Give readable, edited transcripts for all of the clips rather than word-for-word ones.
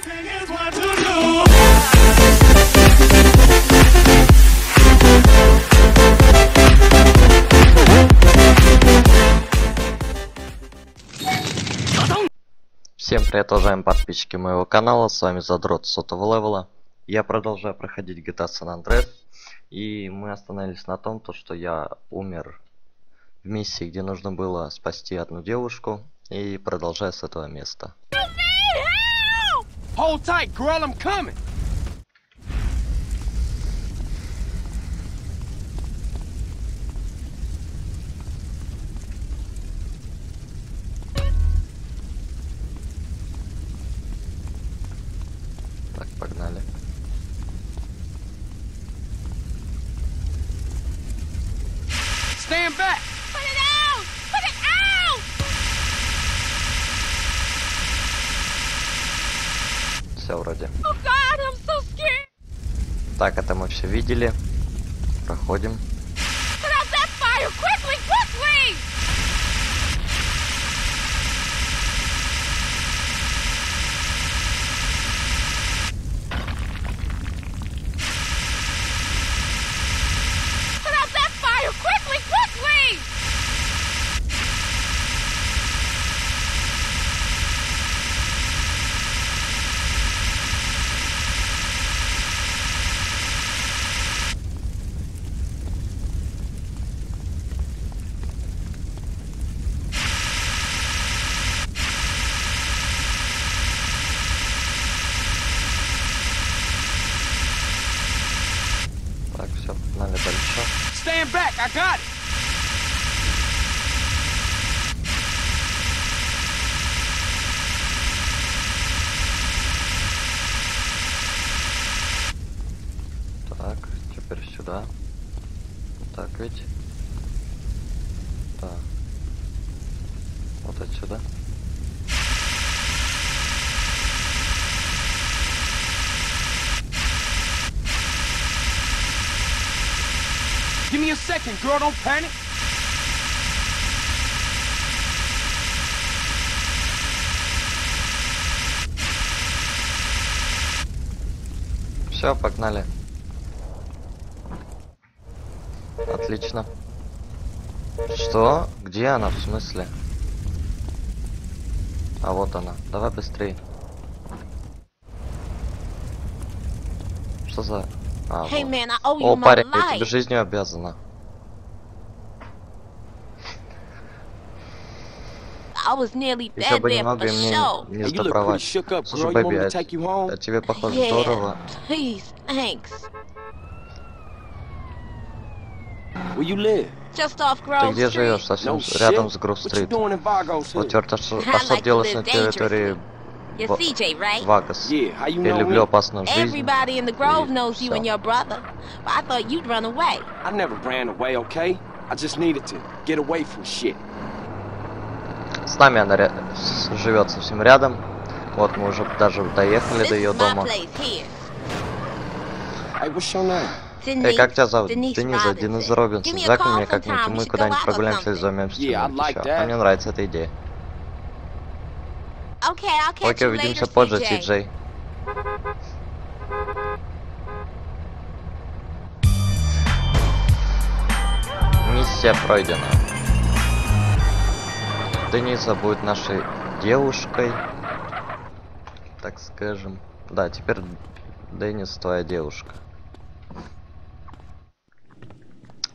Всем привет, уважаемые подписчики моего канала, с вами Задрот 100-го левела. Я продолжаю проходить GTA San Andreas, и мы остановились на том, что я умер в миссии, где нужно было спасти одну девушку, и продолжаю с этого места. Hold tight, girl, I'm coming. Так, погнали. Stand back. Put it out. Put it out. Все вроде. Oh God, I'm so scared. Так, это мы все видели. Проходим. Put out that fire quickly, quickly. Stand back, I got it. Так, теперь сюда. Так ведь. Да. Вот отсюда. Give me a second, girl, don't panic. Все, погнали. Отлично. Что? Где она, в смысле? А вот она. Давай быстрей. Что за... А, hey, вот. Man, I owe you my парень, life. Я тебе жизнью обязана. Еще бы немного, и мне не сдобровать. Слушай, бэби, а тебе, похоже, здорово. Please, ты где живешь? Совсем рядом с Grove Street. Вот черт, а что делаешь на территории... CJ, right? Yeah, you know everybody in the Grove knows you and your brother. But I thought you'd run away. I never ran away, okay? I just needed to get away from shit. С нами она живет совсем рядом. Вот мы уже даже доехали до ее дома. Эй, как тебя зовут? Дениза, Денис Робинсон. Зак меня как-нибудь, мы куда-нибудь прогуляемся и займемся. А мне нравится эта идея. Окей, увидимся позже, CJ. Миссия пройдена. Дениса будет нашей девушкой, так скажем. Да, теперь Денис твоя девушка.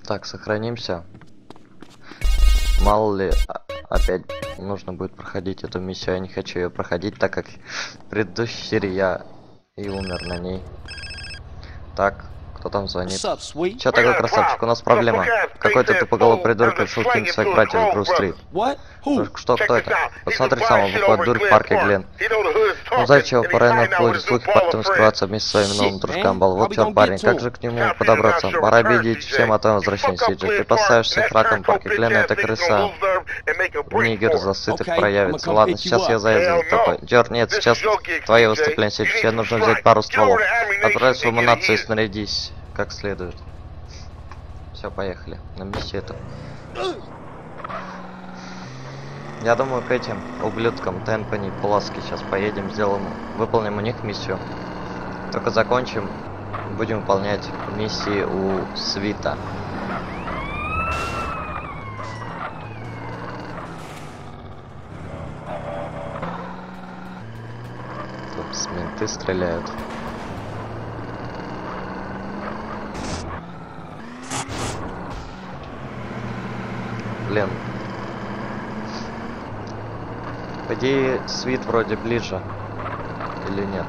Так, сохранимся. Мало ли, опять нужно будет проходить эту миссию. Я не хочу ее проходить, так как в предыдущей серии я и умер на ней. Так, кто там звонит? Че такой красавчик? У нас проблема. Какой-то тупоголовый придурок решил кинуть своих братьев в Grove Street. Что, кто это? Посмотри сам, он выходит дурь в парке Глен. Ну зачем его параллельно плодит слухи, потом скрываться вместе со своим новым дружкам был. Вот черт, парень, как же к нему подобраться? Пора обидеть всем о твоем возвращении, CJ. Ты поставишь всех раком в парке Глен, это крыса. Нигер засыток проявится. Ладно, сейчас я заеду за тобой. Джор, нет, сейчас твои выступления, CJ. Тебе нужно взять пару стволов. Отправиться в луминацию и снарядись как следует. Все, поехали. На миссию эту. Я думаю, к этим ублюдкам Тенпани, Пуласки сейчас поедем, сделаем, выполним у них миссию. Только закончим, будем выполнять миссии у Свита. Тут с менты стреляют. Блин. По идее, Свит вроде ближе. Или нет?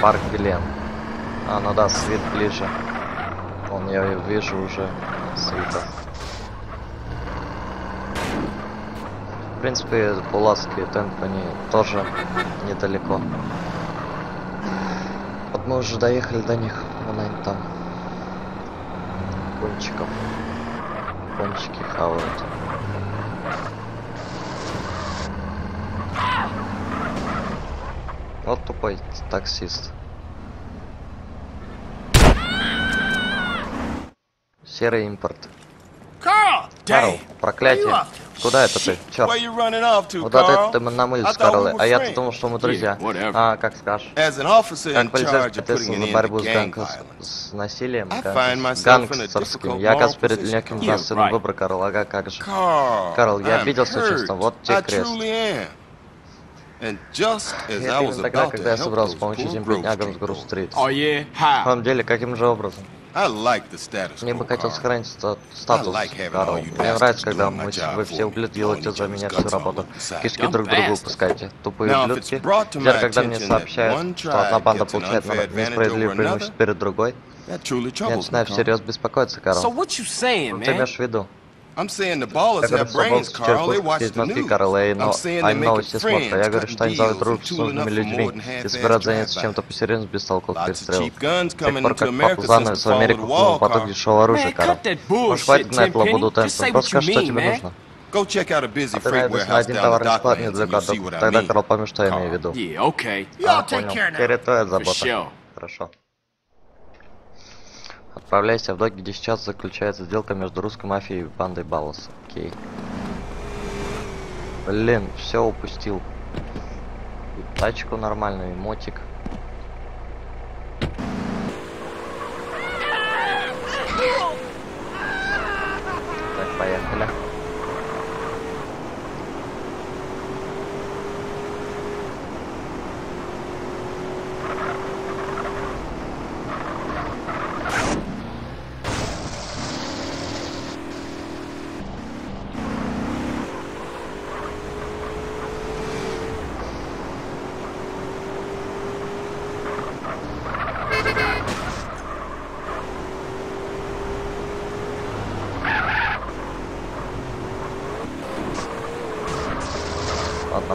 Парк Глен. А, ну да, Свит ближе. Вон, я вижу уже Свита. В принципе, Пуласки и Тенпани тоже недалеко. Вот мы уже доехали до них. Вон они там. Кончиков. Кончики хавают. Вот тупой таксист. Серый импорт. Карл, проклятие. Куда это ты? Черт. Куда ты намылись, Карл? А я-то думал, что мы друзья. А, как скажешь. Как полицейский ответственный за борьбу с насилием гангстерским. Я оказался перед легким насильным выбором, Карл. Ага, как же. Карл, я обиделся, честно. Вот тебе крест. Это именно тогда, когда я собрался помочь этим беднягам с Гроув-стрит. В самом деле, каким же образом? Мне бы хотел сохранить статус, Карл. Мне нравится, когда вы все ублюдки делаете за меня всю работу. Кишки друг другу выпускаете. Тупые ублюдки. Теперь, когда мне сообщают, что одна банда получает несправедливое преимущество перед другой, я начинаю всерьез беспокоиться, Карл. Что ты имеешь в виду? Я говорю, что болтки черепушки здесь внутри, Карл, и они новости смотрят. Я говорю, что они зовут дружбу с нужными людьми и собирают заняться чем-то посерьезно без толковых перестрелок. С тех пор, как папа занавес в Америку кинул поток дешевого оружия, Карл. Может, хватит на это лабуду, Тенпен, просто скажи, что тебе нужно. А ты найдешь на один товарный склад недалеко, тогда Карл поймет, что я имею в виду. А, понял. Теперь это забота. Хорошо. Отправляйся в доги, где сейчас заключается сделка между русской мафией и бандой Баллас. Окей. Блин, все упустил. И тачку нормальную, и мотик. Так, поехали.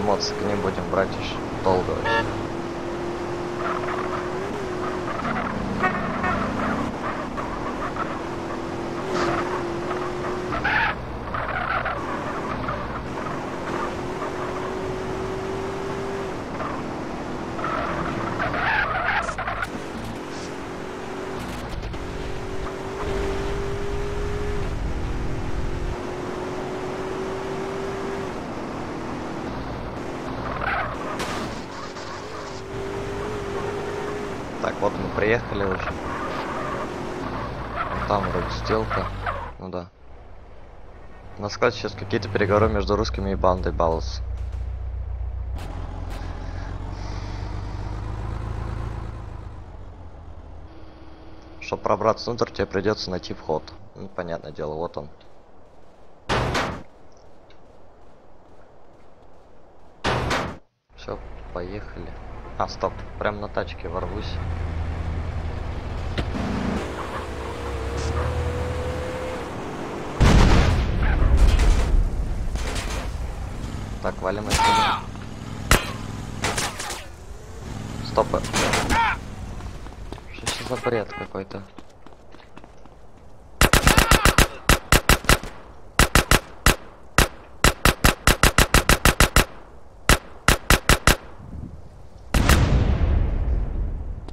Моцик не будем брать уж долго. Вот мы приехали уже. Вот там вроде сделка. Ну да. На складе сейчас какие-то переговоры между русскими и бандой Баллас. Чтобы пробраться внутрь, тебе придется найти вход. Ну, понятное дело, вот он. Все, поехали. А, стоп, прям на тачке ворвусь. Так, валим отсюда. Стопы. Что сейчас за бред какой-то?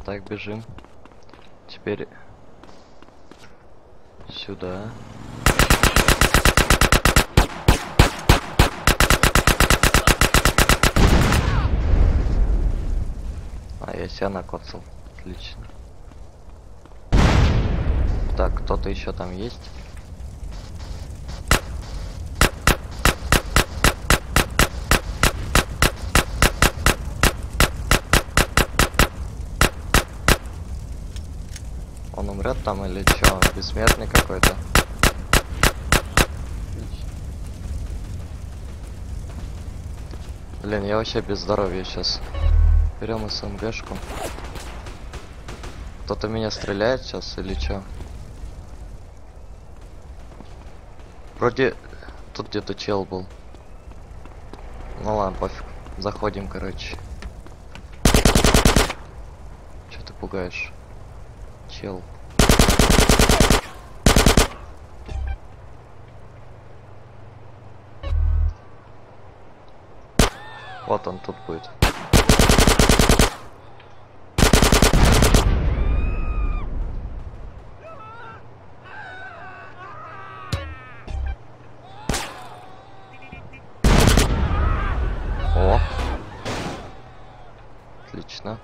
Так, бежим. Теперь сюда. я себя накоцал. Отлично. Так, кто-то еще там есть? Он умрет там или чё? Бессмертный какой-то. Блин, я вообще без здоровья сейчас. Берем СМГшку. Кто-то меня стреляет сейчас или чё? Вроде тут где-то чел был. Ну ладно, пофиг. Заходим, короче. Чё ты пугаешь? Чел. Вот он тут будет. О, отлично.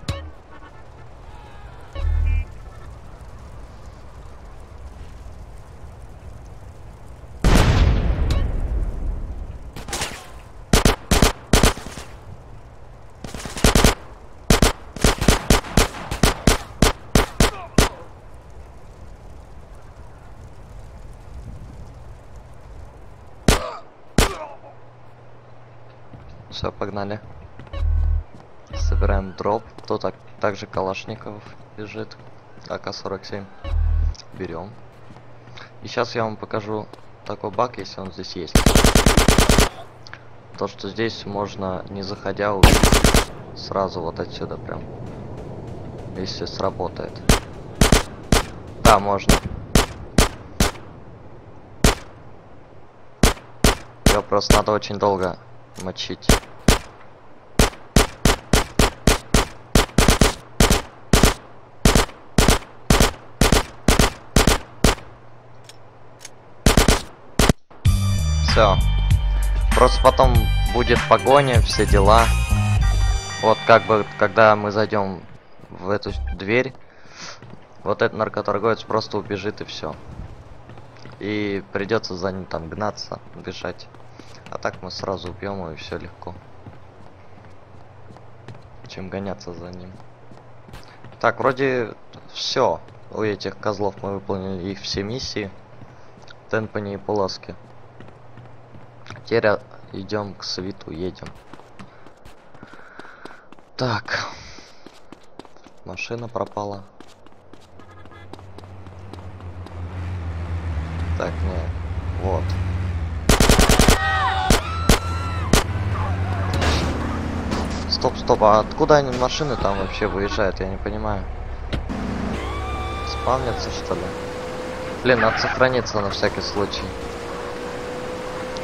Все, погнали. Собираем дроп. Тут также калашников лежит. АК-47. Берем. И сейчас я вам покажу такой баг, если он здесь есть. То, что здесь можно, не заходя, убить сразу вот отсюда прям. Если сработает. Да, можно. Его просто надо очень долго мочить. Все. Просто потом будет погоня, все дела. Вот как бы, когда мы зайдем в эту дверь, вот этот наркоторговец просто убежит и все. И придется за ним там гнаться, бежать. А так мы сразу убьем его, и все легко. Чем гоняться за ним. Так, вроде все. У этих козлов мы выполнили их все миссии. Тенпенни и Пуласки. Теперь идем к Свиту, едем. Так. Машина пропала. Так, не. Вот. Стоп, стоп, а откуда они машины там вообще выезжают, я не понимаю. Спавнятся, что ли? Блин, надо сохраниться на всякий случай.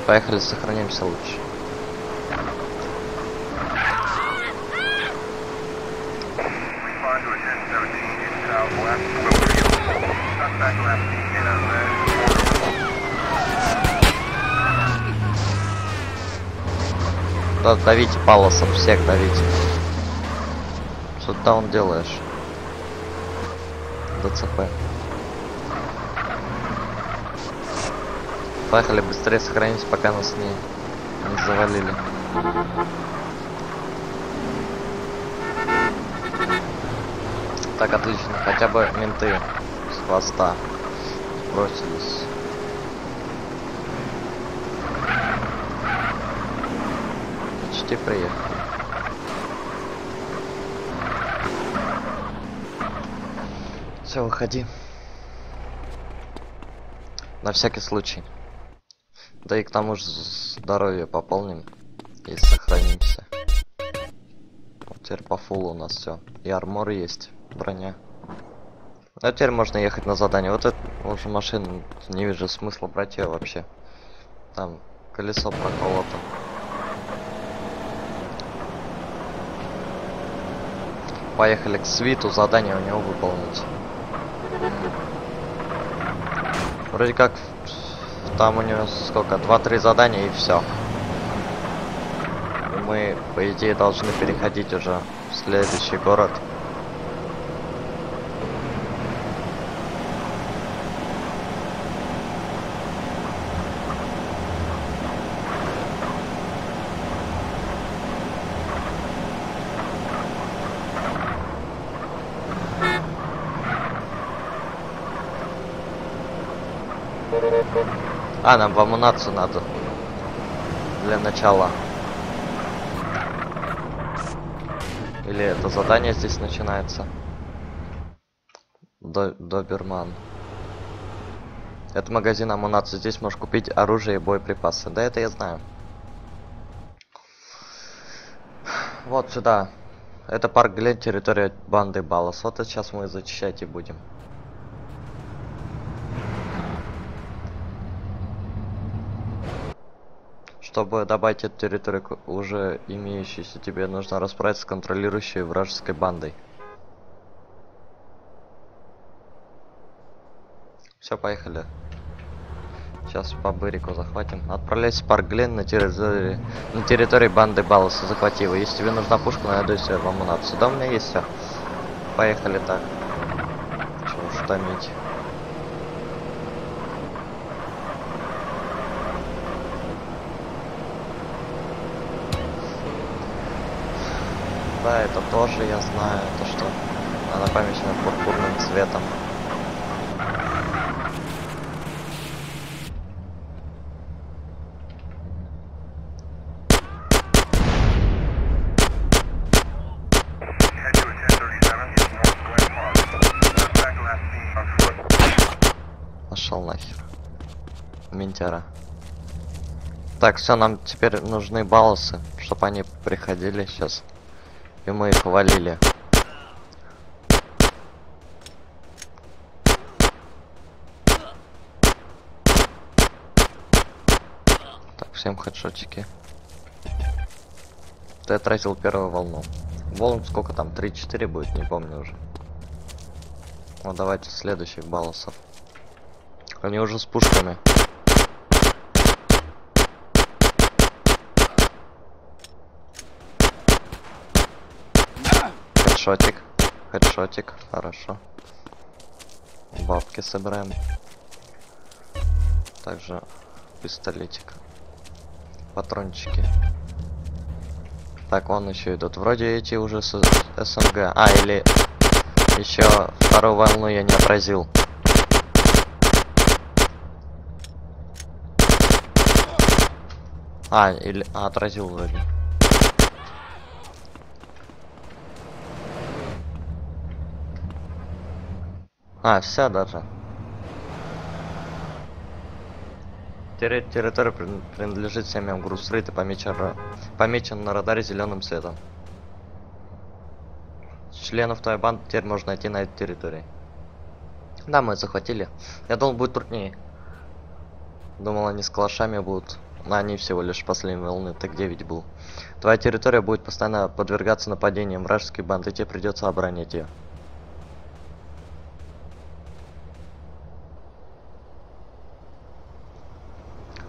Поехали, сохранимся лучше. Да, давите палосом, всех давите. Что ты там делаешь? ДЦП. Поехали быстрее сохранить, пока нас не завалили. Так, отлично. Хотя бы менты с хвоста бросились. Приехали. Все, выходи. На всякий случай. Да и к тому же здоровье пополним и сохранимся. Вот теперь по фулу у нас все. И армор есть, броня. А теперь можно ехать на задание. Вот эту уже машину не вижу смысла брать ее вообще. Там колесо проколото. Поехали к Свиту, задание у него выполнить. Вроде как там у него сколько? 2-3 задания и все. Мы, по идее, должны переходить уже в следующий город. А, нам в амунацию надо. Для начала. Или это задание здесь начинается? Доберман. Это магазин амунации. Здесь можешь купить оружие и боеприпасы. Да, это я знаю. Вот сюда. Это парк Глен, территория банды Баллас. Вот это сейчас мы зачищать и будем. Чтобы добавить эту территорию к уже имеющейся, тебе нужно расправиться с контролирующей вражеской бандой. Все, поехали. Сейчас по Бырику захватим. Отправляйся в парк Глен на территории банды Балласа. Захвати его. Если тебе нужна пушка, найду себе в амунацию. Да, у меня есть все. Поехали так. Чего уж томить. Да, это тоже я знаю. Это что? Она помечена пурпурным цветом. Ментяра. Так, все, нам теперь нужны балласы, чтобы они приходили сейчас. И мы их валили. Так, всем хедшотчики. Ты отразил первую волну. Волн сколько там? 3-4 будет, не помню уже. Ну давайте следующих балласов. Они уже с пушками. Хедшотик, хедшотик, хорошо. Бабки собираем. Также пистолетик. Патрончики. Так, вон еще идут. Вроде эти уже с СНГ. А, или еще вторую волну я не отразил. А, или... А, отразил вроде. А, вся даже. Территория принадлежит семьям Grove Street и помечен на радаре зеленым цветом. Членов твоей банды теперь можно найти на этой территории. Да, мы захватили. Я думал, будет труднее. Думал, они с калашами будут. Но они всего лишь последней волны. Ты где ведь был? Твоя территория будет постоянно подвергаться нападениям вражеских банд, и тебе придется оборонять ее.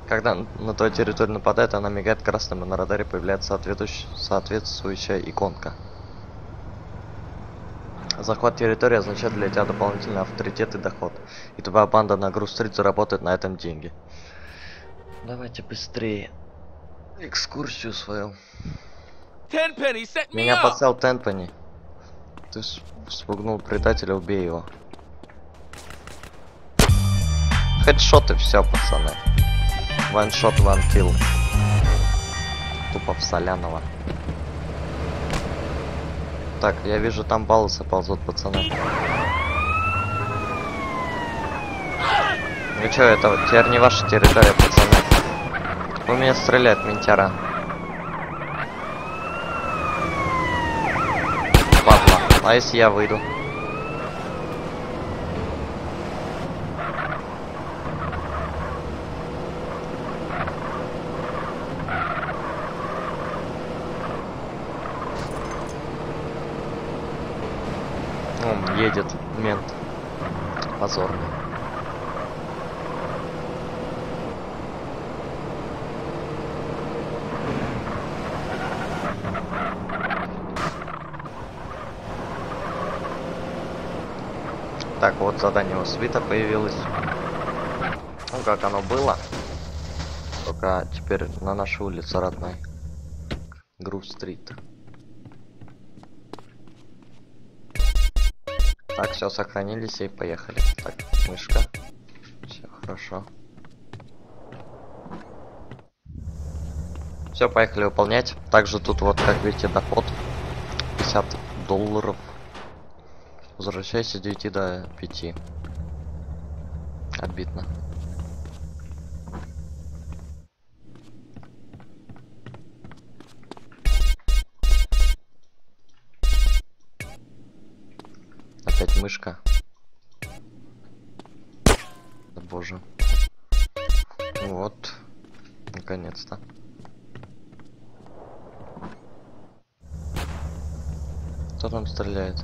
Когда на твою территорию нападает, она мигает красным, и на радаре появляется соответствующая иконка. Захват территории означает для тебя дополнительный авторитет и доход. И твоя банда на Grove Street заработает на этом деньги. Давайте быстрее экскурсию свою. Меня подсел Тенпенни. Ты спугнул предателя, убей его. Хедшоты, все, пацаны. Ваншот, ванкилл. Тупо в соляного. Так, я вижу, там балласы ползут, пацаны. Ну чё, это теперь не ваша территория, пацаны. У меня стреляет ментяра. Падла. А если я выйду? Едет мент позорный. Так, вот задание у Свита появилось. Ну как оно было, только теперь на нашей улице родной, Grove Street. Так, все, сохранились и поехали. Так, мышка. Все, хорошо. Все, поехали выполнять. Также тут вот, как видите, доход $50. Возвращайся с 9 до 5. Обидно. Опять мышка. Да боже. Вот. Наконец-то. Кто там стреляет?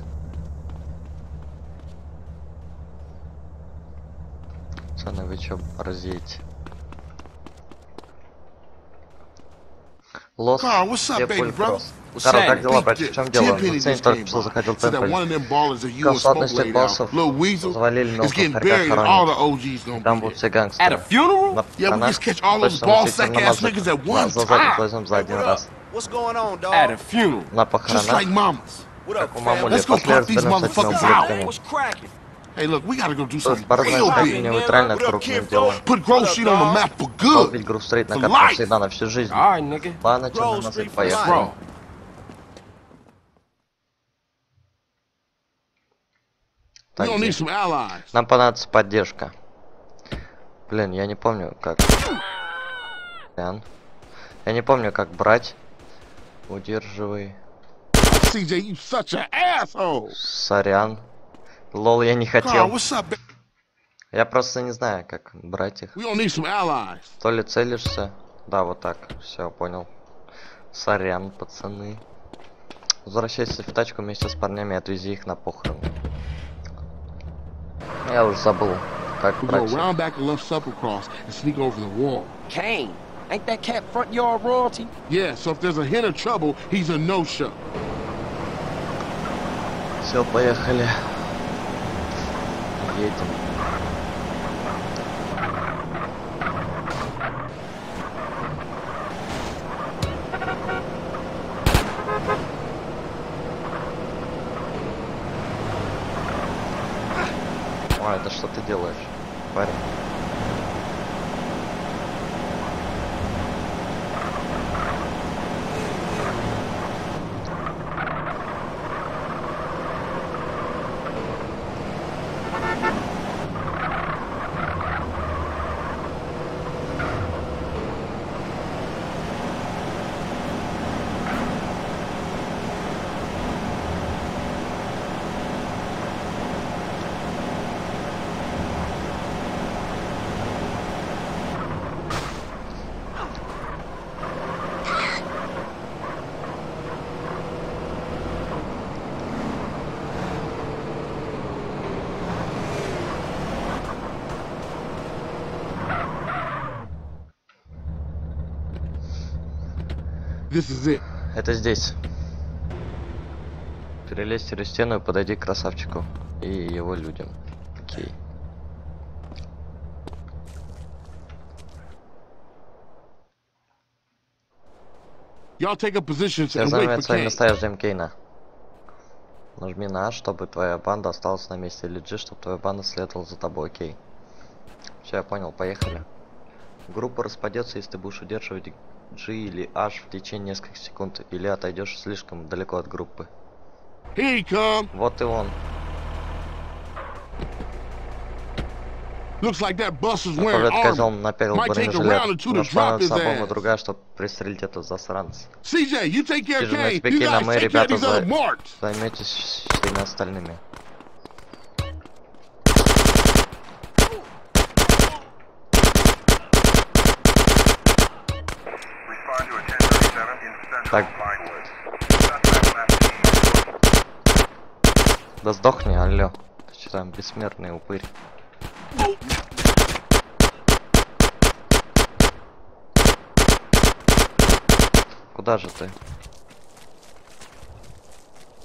Пацаны, вы чё борзеете? Лос, где пульпрос? Карл, как дела, братья? В чем дело? Ценни только что заходил в Тенпель. Как в соотношении боссов завалили новых охранников. Там будут все гангстеры. На похоронах точно мститель намазать. Нас назад отложим за один раз. На похоронах, как у мамули, последовательно с этими ублюдками. Борзная стать нейтрально от крупных дел. Убить Grove Street на карту всегда на всю жизнь. Ладно, чем на нас и поехали. Так, нам понадобится поддержка. Блин, я не помню, как... Я не помню, как брать. Удерживай. Сорян. Лол, я не хотел. Я просто не знаю, как брать их. То ли целишься. Да, вот так. Все, понял. Сорян, пацаны. Возвращайся в тачку вместе с парнями и отвези их на похороны. Я уже забыл, как брать. Все, поехали. Едем. А, это что ты делаешь, парень? Это здесь. Перелезь через стену и подойди к красавчику и его людям. Окей. Все займет свои места, ждем Кейна. Нажми на А, чтобы твоя банда осталась на месте, или G, чтобы твоя банда следовала за тобой, окей. Все, я понял, поехали. Группа распадется, если ты будешь удерживать G или H в течение нескольких секунд, или отойдешь слишком далеко от группы. Вот и он. Похоже, козел напялил бронежилет. Наш план с собой, другая, чтобы пристрелить этот засранца. CJ, на тебе Кейна, мы, ребята, займетесь всеми остальными. Так. Да сдохни, алло. Ты что там, бессмертный упырь? Куда же ты?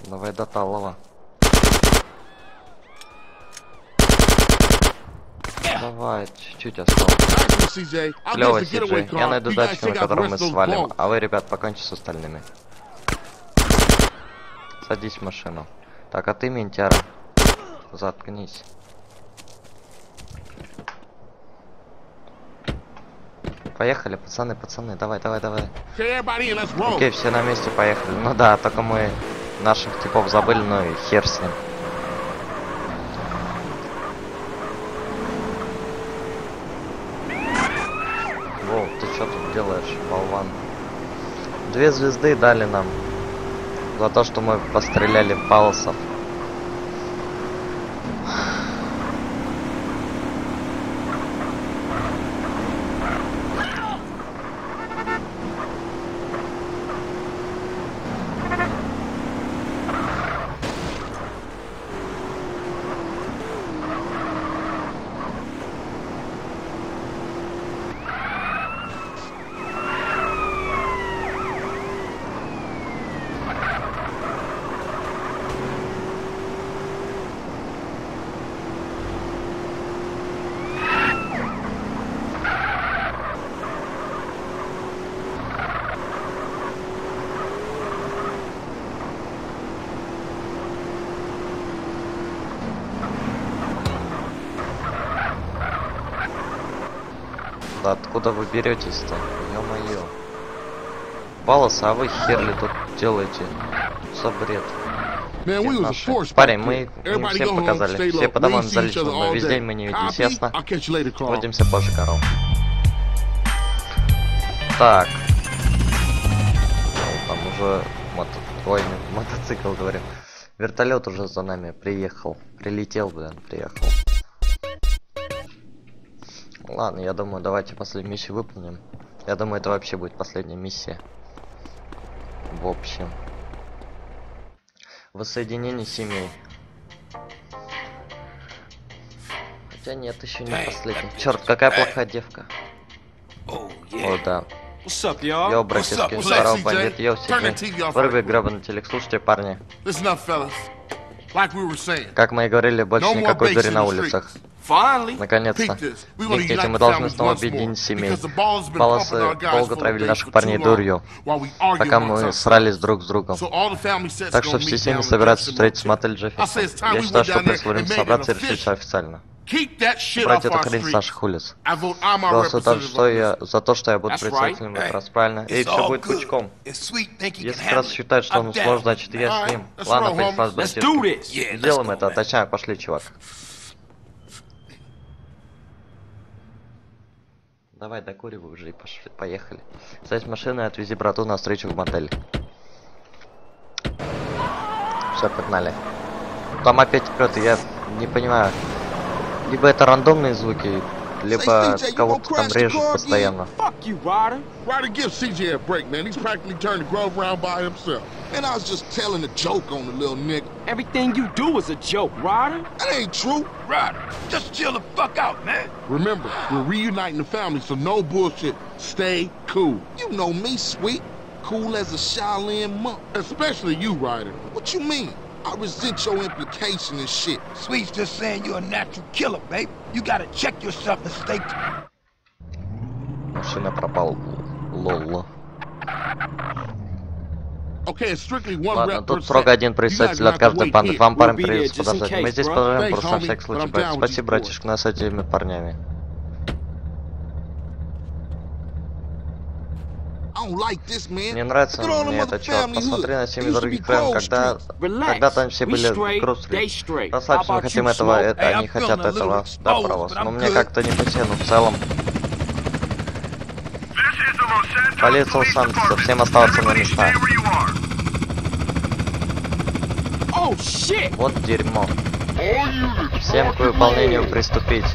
Давай до талого. Давай, чуть-чуть осталось. Клёво, CJ. Я найду датчик, на котором мы свалим. А вы, ребят, покончите с остальными. Садись в машину. Так, а ты, ментяра, заткнись. Поехали, пацаны, давай, давай. Окей, все на месте, поехали. Ну да, только мы наших типов забыли, но и хер с ним. Воу, ты что тут делаешь, болван? 2 звезды дали нам за то, что мы постреляли в палсов. Откуда вы беретесь-то? Ё-моё. Балос, а вы херли тут делаете? За бред. Парень, мы им всем показали. Все по домам залезли, но весь день мы не виделись, ясно? Увидимся позже, Карл. Так. Ну, там уже мотоцикл, говорю. Вертолет уже за нами приехал. Прилетел, блин, приехал. Ладно, я думаю, давайте последнюю миссию выполним. Я думаю, это вообще будет последняя миссия. В общем. Воссоединение семей. Хотя нет, еще не последняя. Черт, какая плохая девка. О, да. Йо, братишки, здорово, бандит. Йо, CJ. Вырви гребаный телек. Слушайте, парни. Как мы и говорили, больше никакой дури на улицах. Наконец-то. Никите, мы должны снова объединить семей. Балосы долго травили наших парней дурью, пока мы срались друг с другом. Так что все семьи собираются встретиться в мотеле Джеффи. Я считаю, что пришло время собраться и решиться официально. Убрать эту хрень с наших улиц. Голосую за то, что я буду представителем в этот раз, правильно? И все будет пучком. Если Крас считает, что он сложно, значит я с ним. Ладно, пойдем вас бандитки. Сделаем это, точнее, пошли, чувак. Давай, докуривай уже и пошли, поехали. Садись в машину и отвези брату на встречу в мотель. Все, погнали. Там опять прет, я не понимаю. Либо это рандомные звуки, либо кого-то там режут постоянно. Everything you do is a joke, Ryder. That ain't true, Ryder. Just chill the fuck out, man. Remember, we're reuniting the family, so no bullshit. Stay cool. You know me, Sweet. Cool as a Shaolin monk. Especially you, Ryder. What you mean? I resent your implication and shit. Sweet's just saying you're a natural killer, babe. You gotta check yourself and stay. Машина пропала. Лол. Ладно, тут строго 1 представитель от каждой банды. Вам, парень, придется подождать. Мы здесь подождаем просто на всякий случай. Спасибо, братишка, нас с этими парнями. Мне нравится мне это, чувак. Посмотри на 7 других френ, когда-то они все были в Grove Street. Расслабься, мы хотим этого, они хотят этого. Да, провоз. Но мне как-то не по сену в целом. Полиция Los Santos, всем оставаться на местах. Вот дерьмо. Всем к выполнению приступить.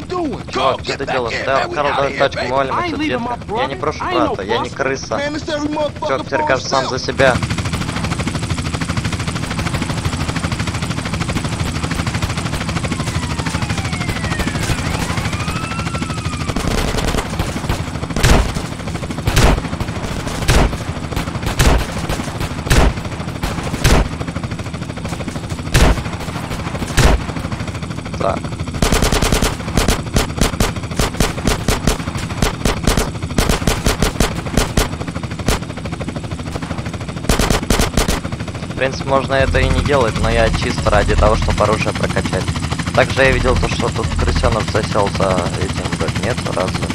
Чувак, что ты делаешь? Да, Карл, давай тачку, мы валим отсюда, детка. Я не прошу брата, я не крыса. Чувак, теперь кажется сам за себя. В принципе, можно это и не делать, но я чисто ради того, чтобы оружие прокачать. Также я видел то, что тут крысенок засел за этим, как нет, разве?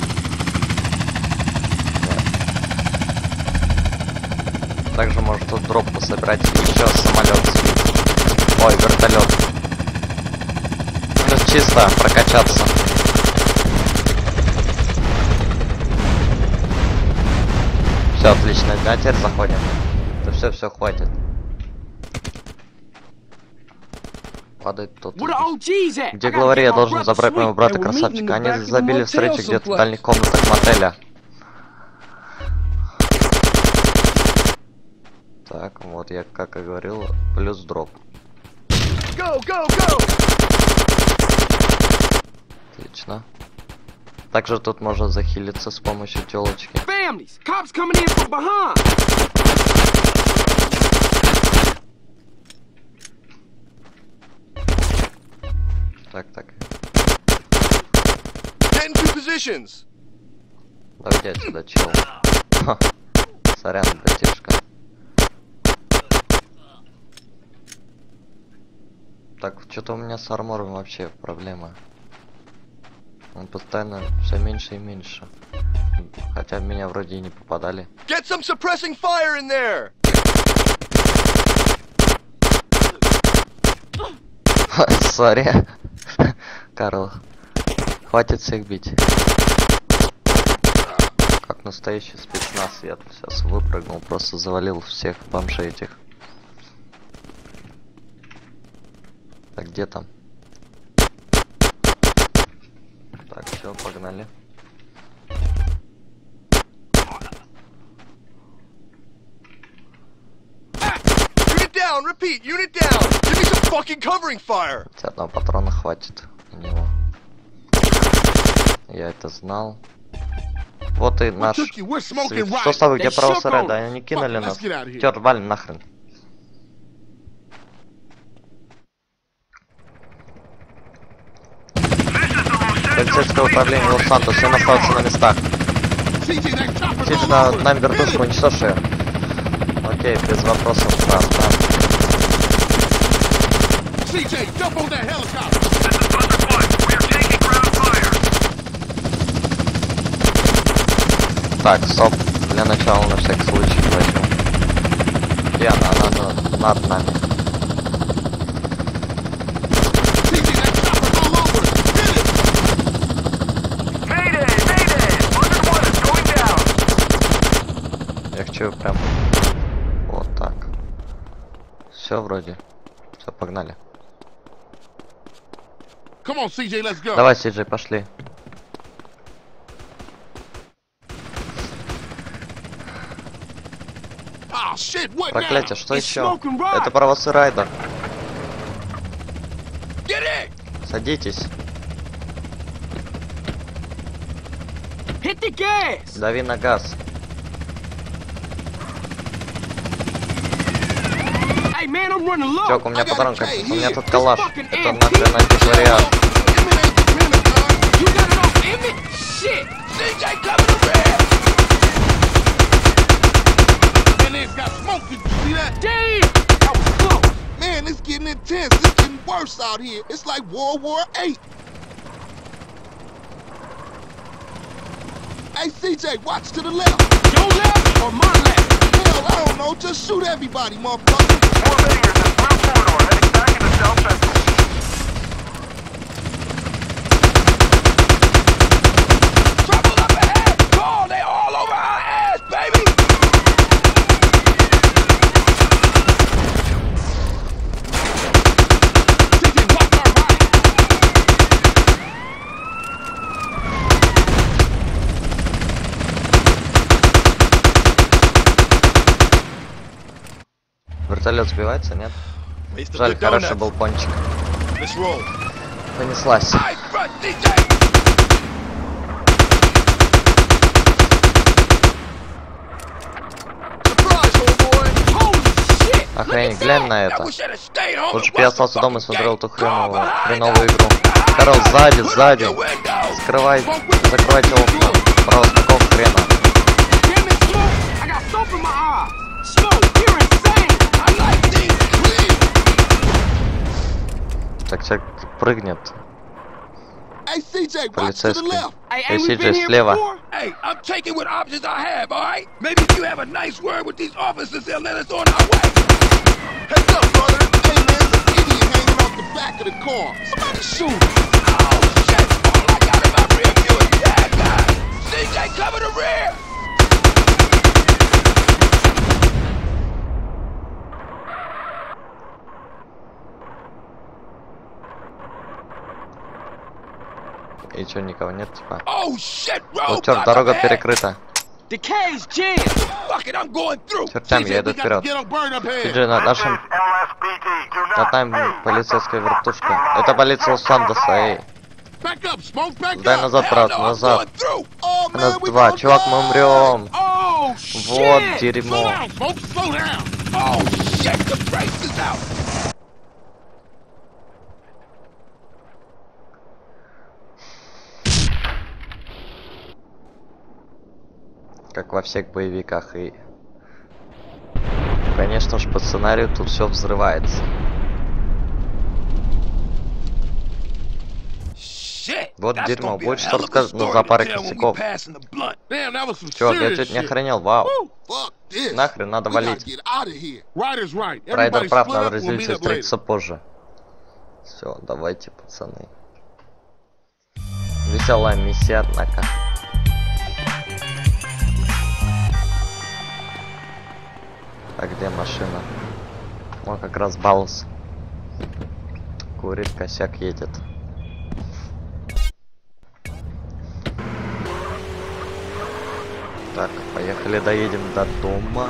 Нет. Также может тут дроп пособирать. Сейчас самолет. Ой, вертолет. Сейчас чисто прокачаться. Все, отлично. А теперь заходим. Да все, хватит. Тут. Где главарь, я должен забрать моего брата красавчика. Они забили встречу где-то в дальних комнатах мотеля. Так, вот я как и говорил, плюс дроп. Отлично. Также тут можно захилиться с помощью телочки. Так. Давайте отсюда, чел. Ха, сорян, братишка. Так, что-то у меня с армором вообще проблема. Он постоянно все меньше и меньше. Хотя меня вроде и не попадали. Get some suppressing fire in there! Сори. Карл, хватит всех бить. Как настоящий спецназ, я сейчас выпрыгнул, просто завалил всех бомжей этих. Так, где там? Так, все, погнали. Одного патрона хватит у него. Я это знал. Вот и наш Свит. Что с тобой, где провался Райда? Они кинули нас. Тёрт, валим нахрен. Полицейское управление Лос Сантос, всем остаться на местах. Сидите на нами вертушку, уничтожь её. Окей, без вопросов, правда. CJ, double the helicopter! This is Thunder One. We are taking ground fire. Так, стоп. Для начала на всякий случай возьму. Где она над нами. CJ, that chopper's all over us. Hit it! Mayday, mayday! Thunder One is going down. Я хочу прям вот так. Все вроде. Все, погнали. Давай, CJ, пошли. Проклятие, что еще? Это провосы Райдер. Садитесь. Дави на газ. Чёк, у меня патронка, у меня тут калаш. Это нахрен антиквариат. Вертолет сбивается, нет? Жаль, хороший был пончик. Понеслась. Охренеть, глянь на это. Лучше бы я остался дома и смотрел эту хреновую игру. Карл, сзади. Закрывайте окна. Просто какого хрена. Так, прыгнет. Полицейский. CJ слева. И чё, никого нет, типа? Ну чёрт, дорога перекрыта. Чертями, я иду вперед. CJ на там полицейская вертушка. Это полиция Лос Сантоса, эй. Дай назад, брат, назад. Нас два, чувак, мы умрем. Вот дерьмо. Как во всех боевиках, и конечно же по сценарию тут все взрывается. Вот дерьмо, больше что расскажешь, ну, за пару косяков. Чувак, я чуть не охранял, вау. Нахрен, надо валить. Райдер прав, надо разделиться и встретиться позже. Все, давайте, пацаны. Веселая миссия, однако. А где машина? О, как раз баланс. Курит, косяк едет. Так, поехали, доедем до дома.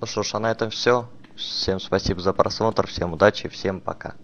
Ну что ж, а на этом все. Всем спасибо за просмотр, всем удачи, всем пока.